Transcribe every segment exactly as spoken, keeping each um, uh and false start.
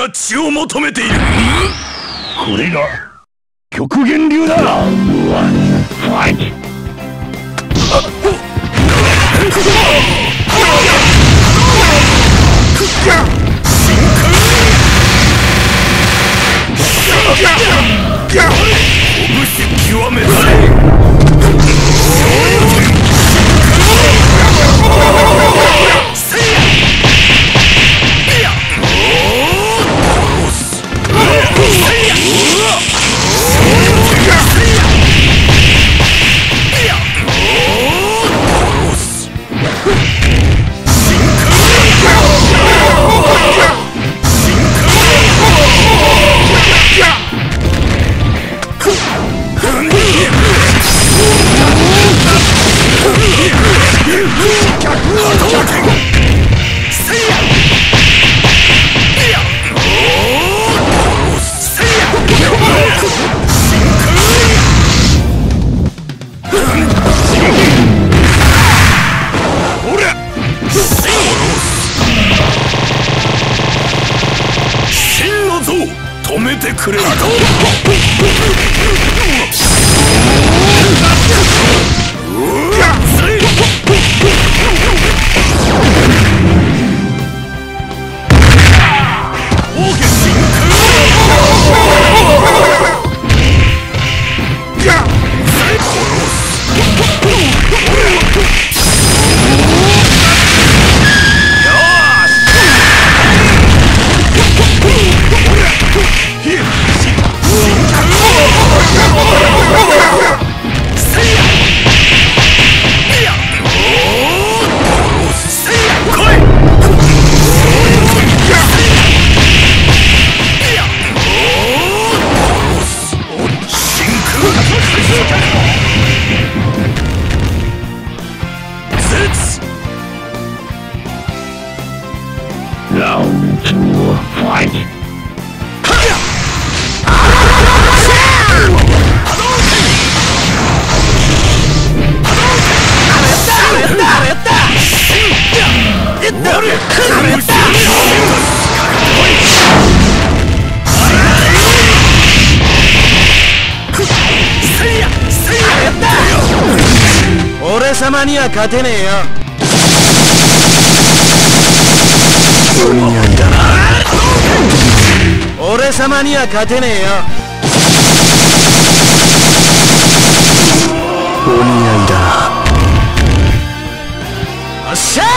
が血を求めている。これが極限流だ。ワンファイト。極めくれる様には勝てねえよ。俺様には勝てねえよ。お似合いだ。おっしゃー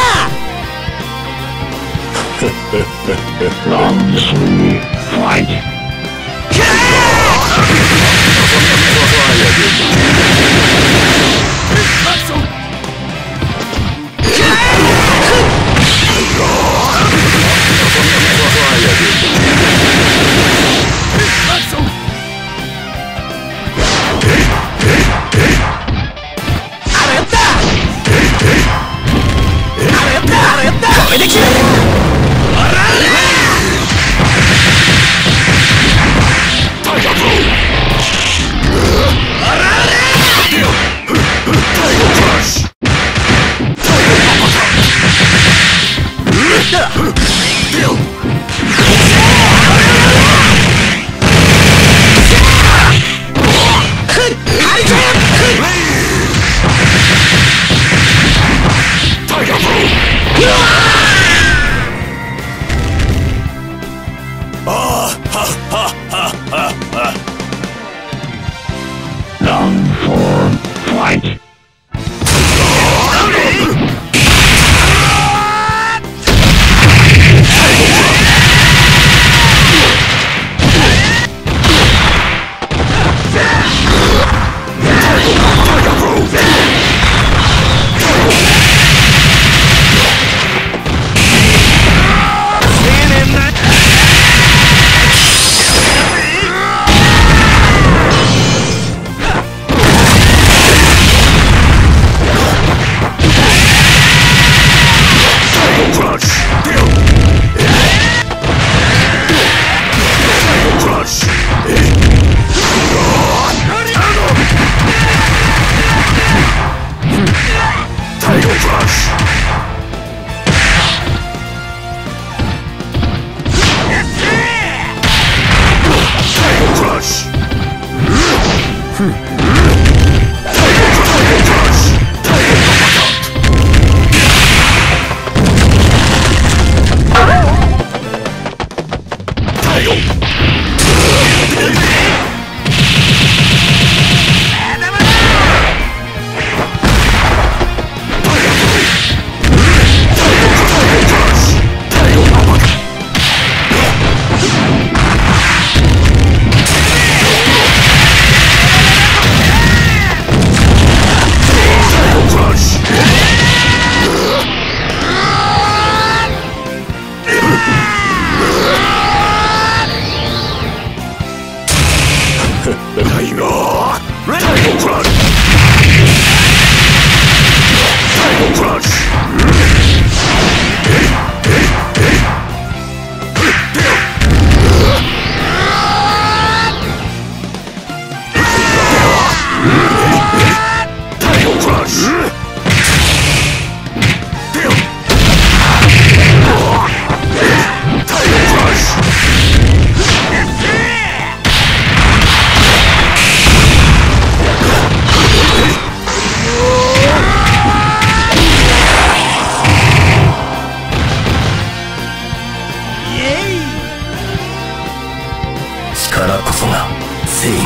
からこそが正義。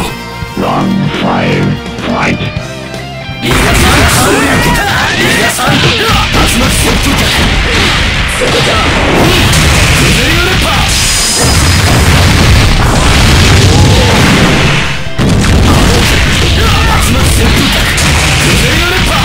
ランファイルファイト。リーダーさん、そうやけた。リーダーさん、竜巻旋風脚。それだ。崩れよれば。竜巻旋風脚。崩れよれば。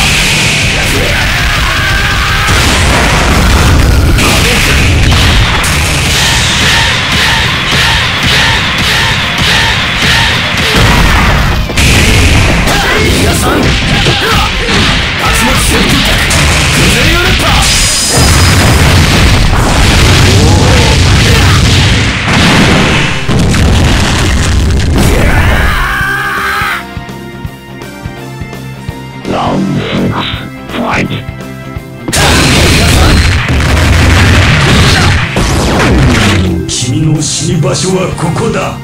場所はここだ。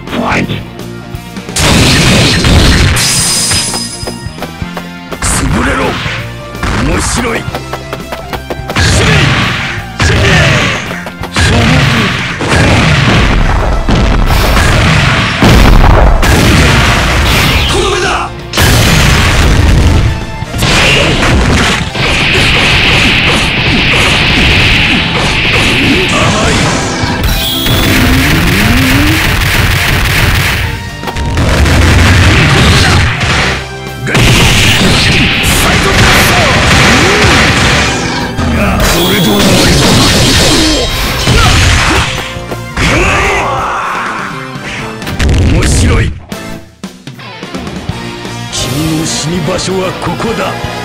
場所はここだ。